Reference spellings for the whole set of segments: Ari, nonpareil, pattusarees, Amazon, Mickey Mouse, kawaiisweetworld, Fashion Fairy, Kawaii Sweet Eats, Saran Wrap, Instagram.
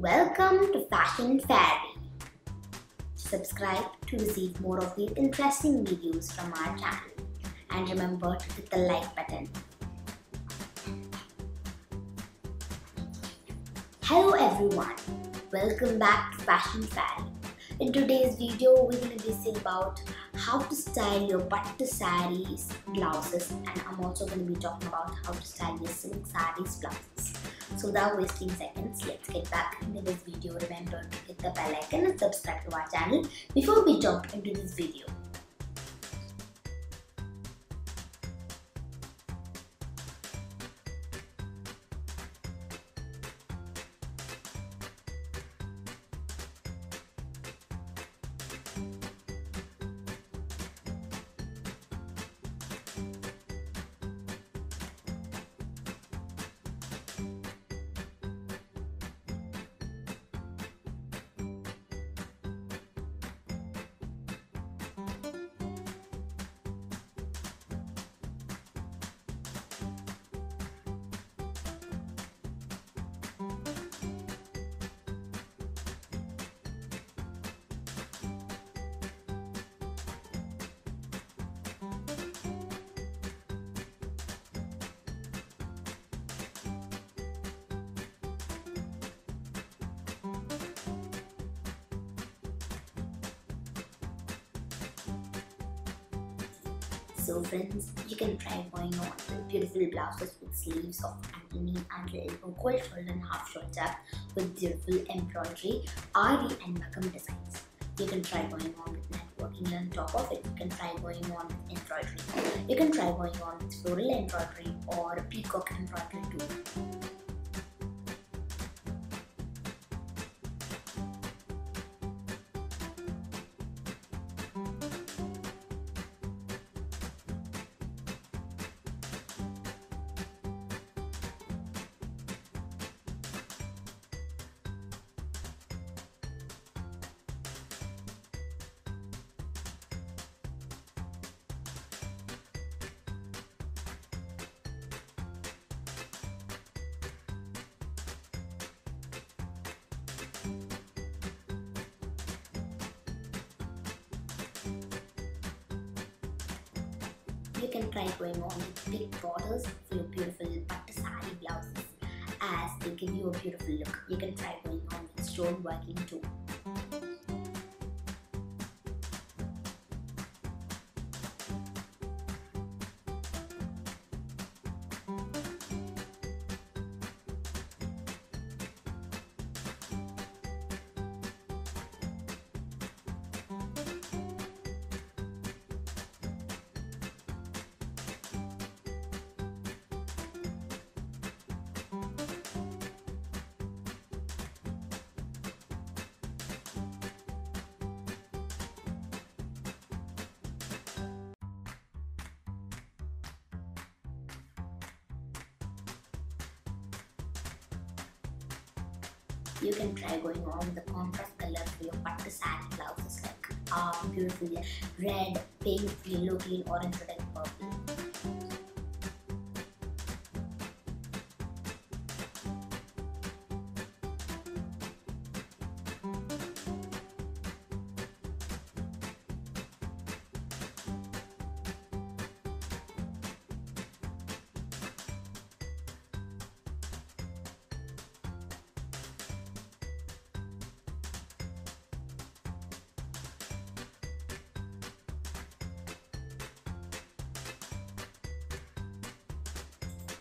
Welcome to Fashion Fairy. Subscribe to receive more of these interesting videos from our channel, and remember to hit the like button. Hello everyone, welcome back to Fashion Fairy. In today's video, we're going to discuss about how to style your pattu sarees, blouses, and I'm also going to be talking about how to style your silk sarees, blouses. So without wasting seconds, let's get back into this video. Remember to hit the bell icon and subscribe to our channel before we jump into this video. So friends, you can try going on with beautiful blouses with sleeves of knee and elbow, cold shoulder and half shoulder with beautiful embroidery, Ari and Makam designs. You can try going on with networking on top of it. You can try going on with embroidery. You can try going on with floral embroidery or peacock embroidery too. You can try going on with big borders for your beautiful pattu saree blouses as they give you a beautiful look. You can try going on with stone working too. You can try going on with the contrast color for your pattu saree blouses like beautiful red, pink, yellow, green, orange, red and purple.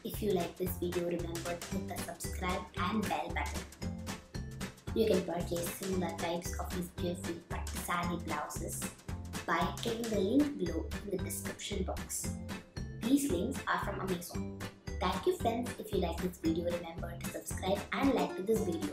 If you like this video, remember to hit the subscribe and bell button. You can purchase similar types of these beautiful pattu saree blouses by clicking the link below in the description box. These links are from Amazon. Thank you friends. If you like this video, remember to subscribe and like to this video.